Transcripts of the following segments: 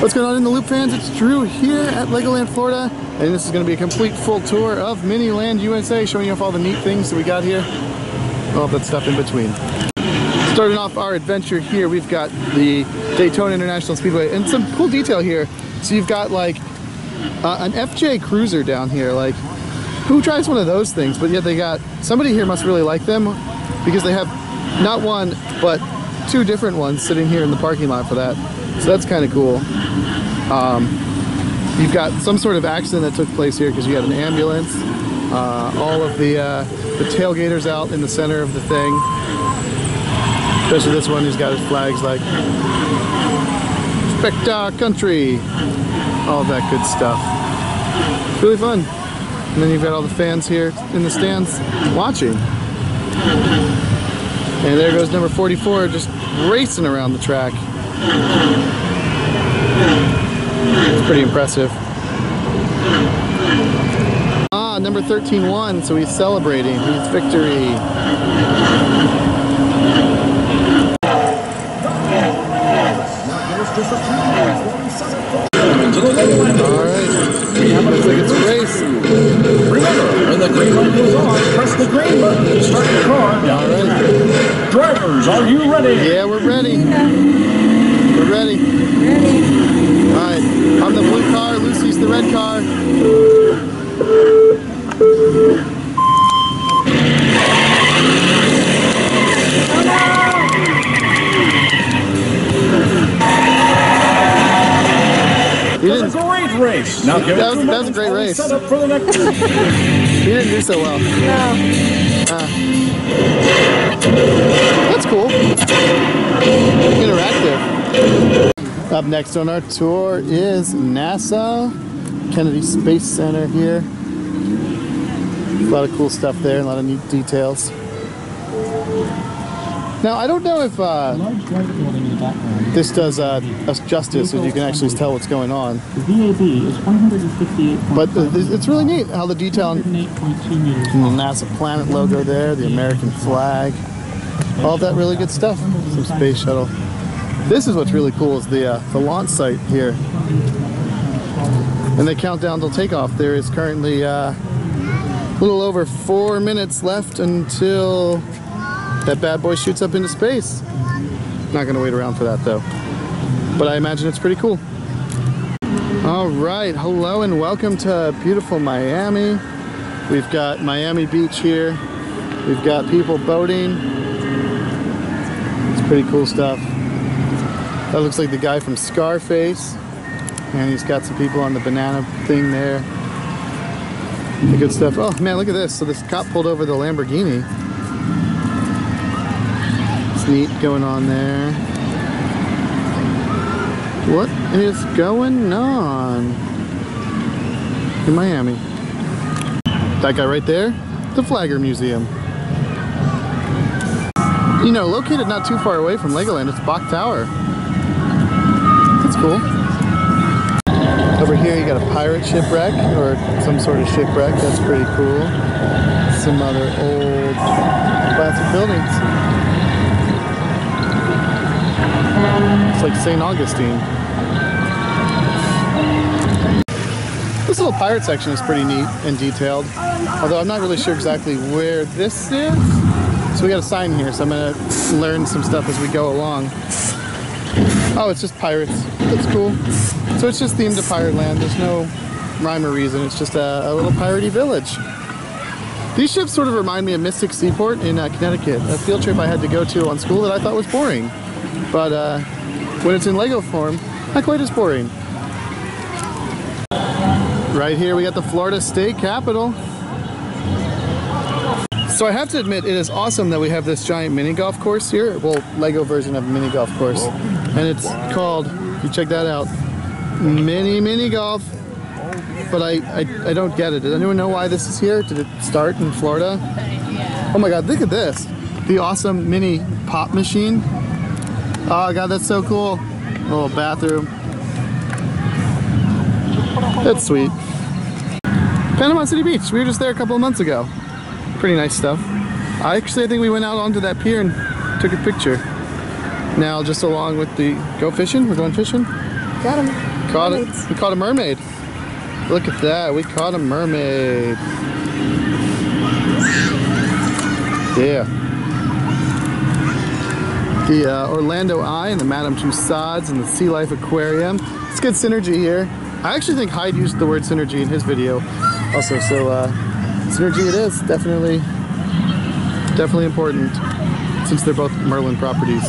What's going on in the Loop fans? It's Drew here at Legoland Florida, and this is going to be a complete full tour of Miniland USA, showing you off all the neat things that we got here, all that stuff in between. Starting off our adventure here, we've got the Daytona International Speedway, and some cool detail here. So you've got like an FJ Cruiser down here. Like, who drives one of those things? But yet they got, somebody here must really like them, because they have not one, but two different ones sitting here in the parking lot for that. So that's kind of cool. You've got some sort of accident that took place here because you had an ambulance. All of the tailgaters out in the center of the thing. Especially this one who's got his flags like Specta Country. All that good stuff. It's really fun. And then you've got all the fans here in the stands watching. And there goes number 44 just racing around the track. It's pretty impressive. Ah, number 13 won, so he's celebrating his victory. Alright, looks like it's a race. Remember, when the green light goes on, press the green button to start the car. Alright. Drivers, are you ready? Yeah, we're ready. We're ready. Alright, I'm the blue car, Lucy's the red car. That's a great race. Now give it that was a great race. Set up for the next He didn't do so well. No. That's cool. Interactive. Up next on our tour is NASA, Kennedy Space Center here. A lot of cool stuff there, a lot of neat details. Now I don't know if this does us justice, if you can actually tell what's going on. The VAB is 168. But it's really neat how the detail on the NASA planet logo there, the American flag, all that really good stuff. Some space shuttle. This is what's really cool, is the launch site here. And they count down till takeoff. There is currently a little over 4 minutes left until that bad boy shoots up into space. Not gonna wait around for that though. But I imagine it's pretty cool. All right, hello and welcome to beautiful Miami. We've got Miami Beach here. We've got people boating. It's pretty cool stuff. That looks like the guy from Scarface, and he's got some people on the banana thing there. The good stuff. Oh man, look at this. So this cop pulled over the Lamborghini. It's neat going on there. What is going on in Miami? That guy right there, the Flagler Museum. You know, located not too far away from Legoland, it's Bok Tower. Cool. Over here you got a pirate shipwreck, or some sort of shipwreck. That's pretty cool. Some other old classic buildings. It's like St. Augustine. This little pirate section is pretty neat and detailed, although I'm not really sure exactly where this is. So we got a sign here, so I'm going to learn some stuff as we go along. Oh, it's just pirates. That's cool. So it's just themed to pirate land. There's no rhyme or reason. It's just a little piratey village. These ships sort of remind me of Mystic Seaport in Connecticut, a field trip I had to go to on school that I thought was boring. But when it's in Lego form, not quite as boring. Right here we got the Florida State Capitol. So I have to admit, it is awesome that we have this giant mini golf course here. Well, Lego version of a mini golf course. And it's called, you check that out, mini golf. But I don't get it. Does anyone know why this is here? Did it start in Florida? Oh my God, look at this. The awesome mini pop machine. Oh God, that's so cool. A little bathroom. That's sweet. Panama City Beach, we were just there a couple of months ago. Pretty nice stuff. I think we went out onto that pier and took a picture. Now just along with the go fishing, we're going fishing. Got him. We caught a mermaid. Look at that, we caught a mermaid. Yeah. The Orlando Eye and the Madame Tussauds and the Sea Life Aquarium. It's good synergy here. I actually think Hyde used the word synergy in his video also, so synergy it is, definitely important since they're both Merlin properties.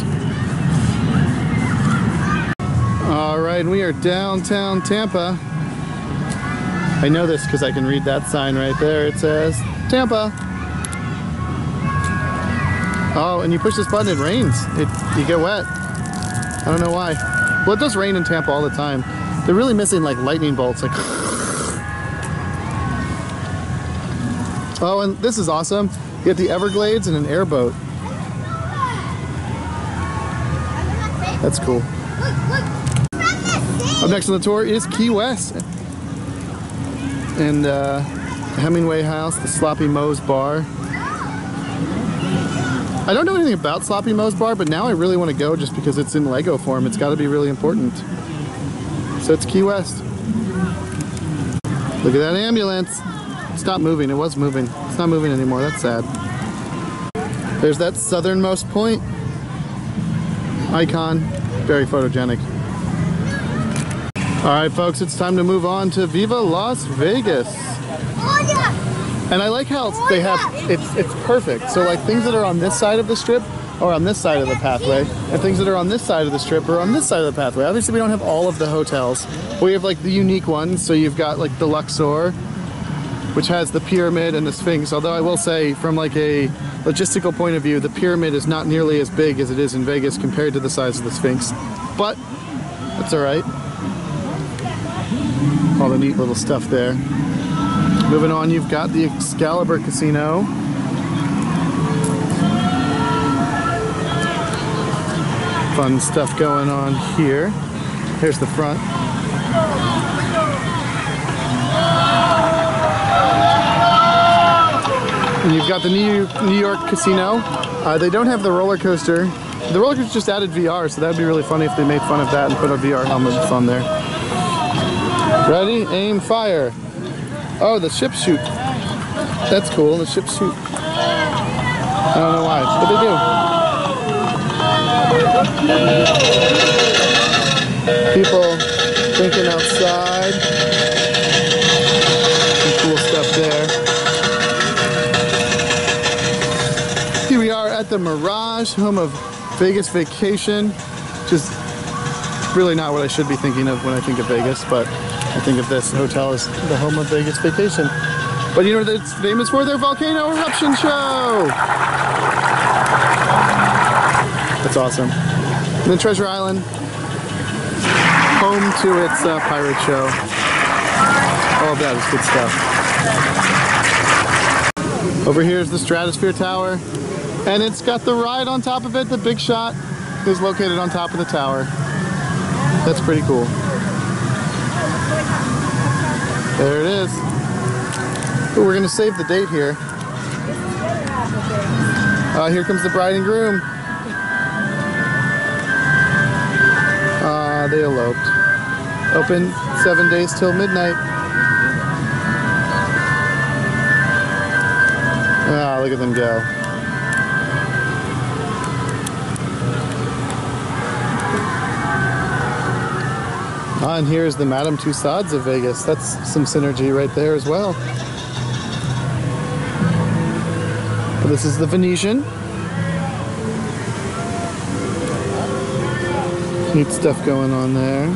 All right, and we are downtown Tampa. I know this because I can read that sign right there. It says Tampa. Oh, and you push this button, it rains. You get wet. I don't know why. Well, it does rain in Tampa all the time. They're really missing like lightning bolts. Like. Oh, and this is awesome. You get the Everglades and an airboat. That's cool. Up next on the tour is Key West. And Hemingway House, the Sloppy Moe's Bar. I don't know anything about Sloppy Moe's Bar, but now I really want to go just because it's in Lego form. It's got to be really important. So it's Key West. Look at that ambulance. Stop moving. It was moving. It's not moving anymore. That's sad. There's that southernmost point icon. Very photogenic. All right, folks, it's time to move on to Viva Las Vegas. Oh, yeah. And I like how they have, it's perfect. So like things that are on this side of the strip are on this side of the pathway, and things that are on this side of the strip are on this side of the pathway. Obviously we don't have all of the hotels. We have like the unique ones. So you've got like the Luxor, which has the pyramid and the Sphinx. Although I will say from like a logistical point of view, the pyramid is not nearly as big as it is in Vegas compared to the size of the Sphinx, but that's all right. All the neat little stuff there. Moving on, you've got the Excalibur Casino. Fun stuff going on here. Here's the front. And you've got the New York Casino. They don't have the roller coaster. The roller coaster just added VR, so that'd be really funny if they made fun of that and put a VR helmet on there. Ready, aim, fire. Oh, the ship shoot. That's cool, the ship shoot. I don't know why, but they do. People thinking outside. Some cool stuff there. Here we are at the Mirage, home of Vegas Vacation. Just really not what I should be thinking of when I think of Vegas, but I think of this hotel as the home of Vegas Vacation. But you know what it's famous for? Their volcano eruption show! That's awesome. And then Treasure Island, home to its pirate show. All of that is good stuff. Over here is the Stratosphere Tower, and it's got the ride on top of it. The Big Shot is located on top of the tower. That's pretty cool. There it is. But we're gonna save the date here. Here comes the bride and groom. They eloped. Open 7 days till midnight. Ah, look at them go. Ah, and here's the Madame Tussauds of Vegas. That's some synergy right there as well. This is the Venetian. Neat stuff going on there.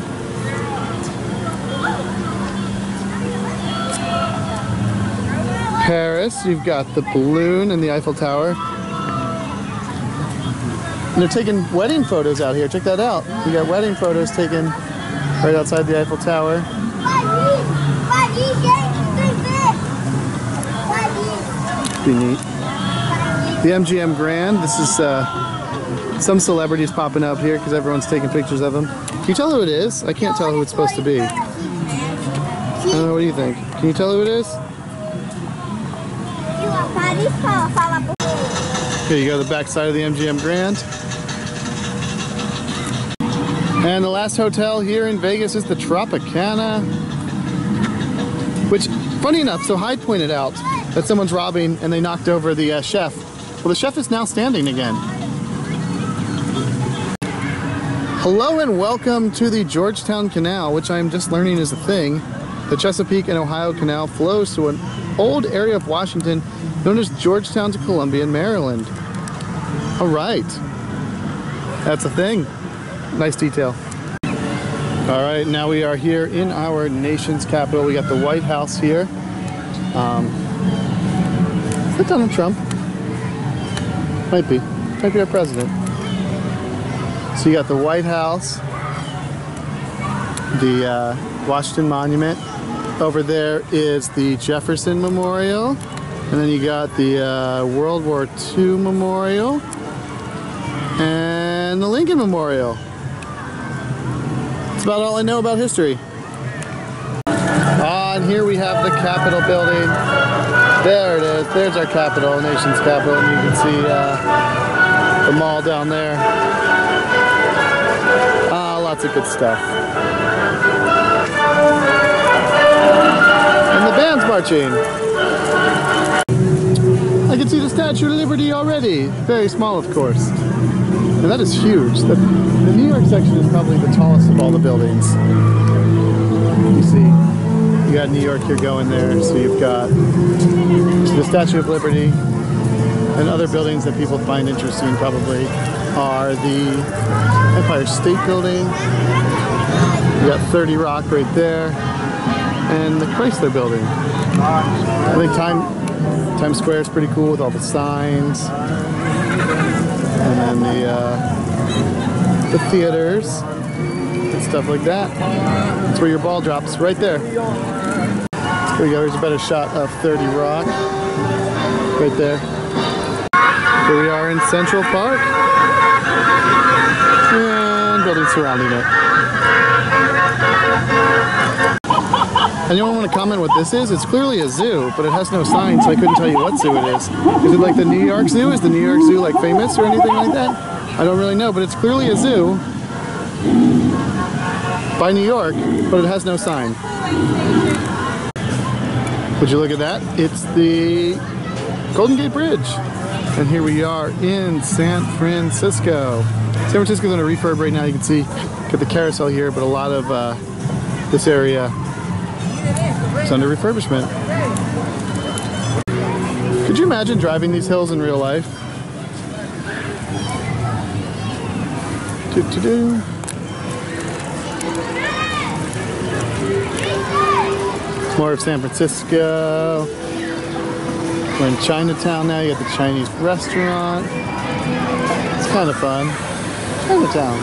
Paris, you've got the balloon and the Eiffel Tower. And they're taking wedding photos out here. Check that out. You got wedding photos taken right outside the Eiffel Tower. Be neat. The MGM Grand. This is some celebrities popping up here because everyone's taking pictures of them. Can you tell who it is? I can't tell who it's supposed to be. I don't know. What do you think? Can you tell who it is? Here you go. The back side of the MGM Grand. And the last hotel here in Vegas is the Tropicana, which, funny enough, so Hyde pointed out that someone's robbing and they knocked over the chef. Well, the chef is now standing again. Hello and welcome to the Georgetown Canal, which I'm just learning is a thing. The Chesapeake and Ohio Canal flows to an old area of Washington known as Georgetown to Columbia in Maryland. All right, that's a thing. Nice detail. All right, now we are here in our nation's capital. We got the White House here. Is that Donald Trump? Might be our president. So you got the White House, the Washington Monument. Over there is the Jefferson Memorial, and then you got the World War II Memorial and the Lincoln Memorial. That's about all I know about history. And here we have the Capitol building. There it is. There's our Capitol, nation's Capitol, and you can see the mall down there. Lots of good stuff. And the band's marching. I can see the Statue of Liberty already. Very small, of course. And that is huge. The New York section is probably the tallest of all the buildings. You see, you got New York here going there. So you've got the Statue of Liberty, and other buildings that people find interesting probably are the Empire State Building. You got 30 Rock right there, and the Chrysler Building. I think Times Square is pretty cool with all the signs, and then the theaters and stuff like that. That's where your ball drops, right there. Here we go. Here's a better shot of 30 Rock, right there. Here we are in Central Park, and buildings surrounding it. Anyone want to comment what this is? It's clearly a zoo, but it has no sign, so I couldn't tell you what zoo it is. Is it like the New York Zoo? Is the New York Zoo like famous or anything like that? I don't really know, but it's clearly a zoo by New York, but it has no sign. Would you look at that? It's the Golden Gate Bridge. And here we are in San Francisco. San Francisco's on a refurb right now. You can see, got the carousel here, but a lot of this area it's under refurbishment. Could you imagine driving these hills in real life? Doo-doo-doo. It's more of San Francisco. We're in Chinatown now. You got the Chinese restaurant. It's kind of fun. Chinatown.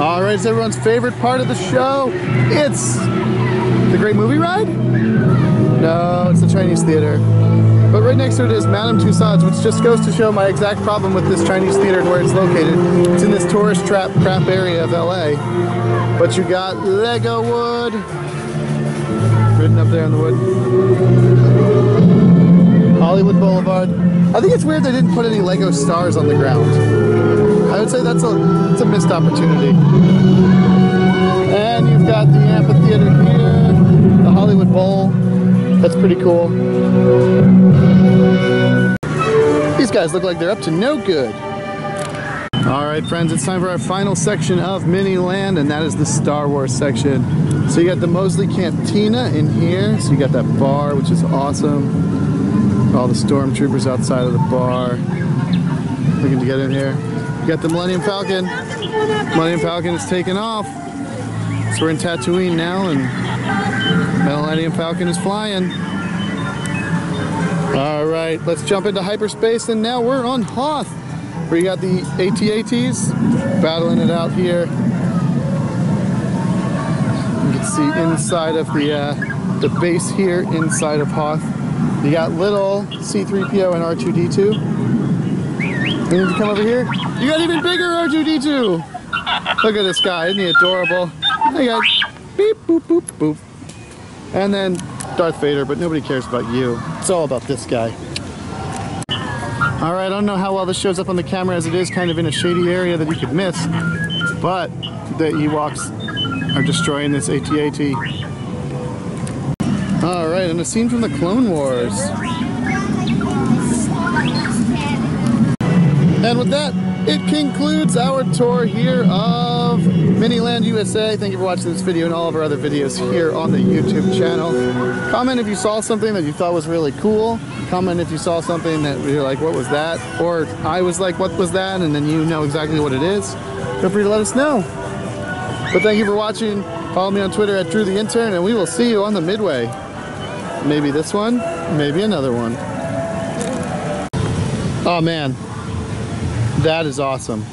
All right, it's everyone's favorite part of the show. It's the Great Movie Ride? No, it's the Chinese Theater. But right next to it is Madame Tussauds, which just goes to show my exact problem with this Chinese Theater and where it's located. It's in this tourist trap crap area of LA. But you got Lego Wood, written up there in the wood. Hollywood Boulevard. I think it's weird they didn't put any Lego stars on the ground. I would say that's a missed opportunity. And you've got the amphitheater here, the Hollywood Bowl. That's pretty cool. These guys look like they're up to no good. All right, friends, it's time for our final section of Miniland, and that is the Star Wars section. So you got the Mosley Cantina in here. So you got that bar, which is awesome. All the stormtroopers outside of the bar, looking to get in here. You got the Millennium Falcon. Millennium Falcon is taking off. So we're in Tatooine now, and the Millennium Falcon is flying. All right, let's jump into hyperspace, and now we're on Hoth, where you got the AT-ATs battling it out here. You can see inside of the base here, inside of Hoth. You got little C-3PO and R2-D2. You need to come over here. You got even bigger R2-D2. Look at this guy, isn't he adorable? Hey guys, beep, boop, boop, boop. And then Darth Vader, but nobody cares about you. It's all about this guy. Alright, I don't know how well this shows up on the camera, as it is kind of in a shady area that you could miss, but the Ewoks are destroying this AT-AT. Alright, and a scene from the Clone Wars. And with that, it concludes our tour here of Miniland USA. Thank you for watching this video and all of our other videos here on the YouTube channel. Comment if you saw something that you thought was really cool. Comment if you saw something that you're like, what was that? Or I was like, what was that? And then you know exactly what it is. Feel free to let us know. But thank you for watching. Follow me on Twitter at Drew the Intern, and we will see you on the Midway. Maybe this one, maybe another one. Oh man. That is awesome.